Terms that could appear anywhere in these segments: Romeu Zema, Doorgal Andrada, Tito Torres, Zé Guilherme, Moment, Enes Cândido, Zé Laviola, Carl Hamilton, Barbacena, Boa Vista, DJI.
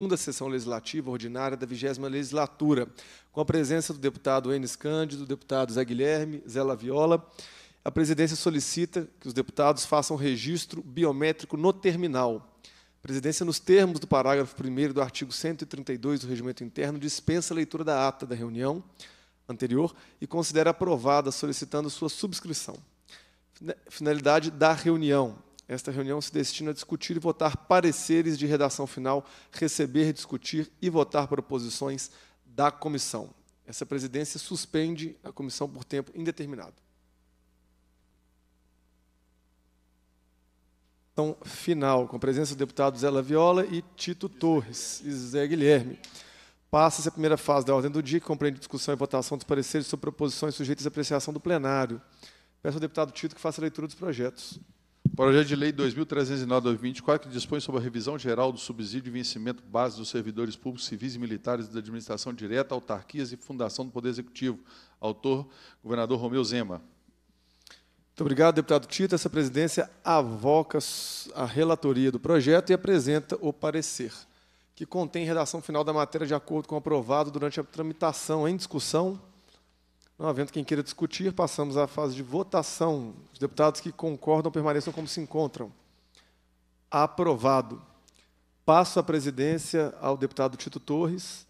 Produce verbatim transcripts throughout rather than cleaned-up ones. Segunda sessão legislativa ordinária da vigésima legislatura, com a presença do deputado Enes Cândido, do deputado Zé Guilherme, Zé Laviola. A presidência solicita que os deputados façam registro biométrico no terminal. A presidência, nos termos do parágrafo primeiro do artigo cento e trinta e dois do Regimento Interno, dispensa a leitura da ata da reunião anterior e considera aprovada, solicitando sua subscrição. Finalidade da reunião. Esta reunião se destina a discutir e votar pareceres de redação final, receber, discutir e votar proposições da comissão. Essa presidência suspende a comissão por tempo indeterminado. Então, final, com a presença do deputado Zé Laviola e Tito Torres e Zé Guilherme. Passa-se a primeira fase da ordem do dia, que compreende discussão e votação dos pareceres sobre proposições sujeitas à apreciação do plenário. Peço ao deputado Tito que faça a leitura dos projetos. Projeto de Lei dois mil trezentos e nove barra dois mil e vinte e quatro, que dispõe sobre a revisão geral do subsídio e vencimento base dos servidores públicos, civis e militares da administração direta, autarquias e fundação do Poder Executivo. Autor, governador Romeu Zema. Muito obrigado, deputado Tito. Essa presidência avoca a relatoria do projeto e apresenta o parecer, que contém redação final da matéria de acordo com o aprovado durante a tramitação em discussão. Não havendo quem queira discutir, passamos à fase de votação. Os deputados que concordam permaneçam como se encontram. Aprovado. Passo a presidência ao deputado Tito Torres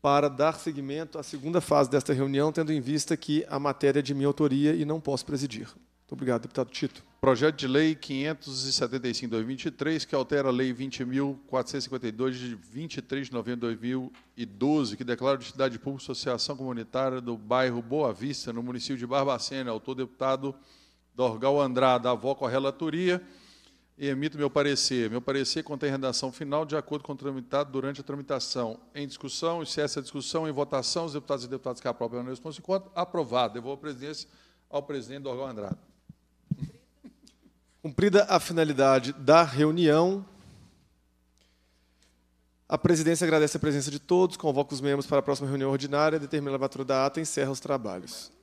para dar seguimento à segunda fase desta reunião, tendo em vista que a matéria é de minha autoria e não posso presidir. Muito obrigado, deputado Tito. Projeto de Lei quinhentos e setenta e cinco barra dois mil e vinte e três, que altera a Lei vinte mil quatrocentos e cinquenta e dois, de vinte e três de novembro de dois mil e doze, que declara de utilidade pública Associação Comunitária do Bairro Boa Vista, no município de Barbacena. Autor, deputado Doorgal Andrada. Avoco a relatoria e emito meu parecer. Meu parecer contém redação final de acordo com o tramitado durante a tramitação. Em discussão, e se essa discussão em votação, os deputados e deputadas que aprovam não respondem, aprovado. Devolvo a presidência ao presidente Doorgal Andrada. Cumprida a finalidade da reunião, a presidência agradece a presença de todos, convoca os membros para a próxima reunião ordinária, determina a lavratura da ata e encerra os trabalhos.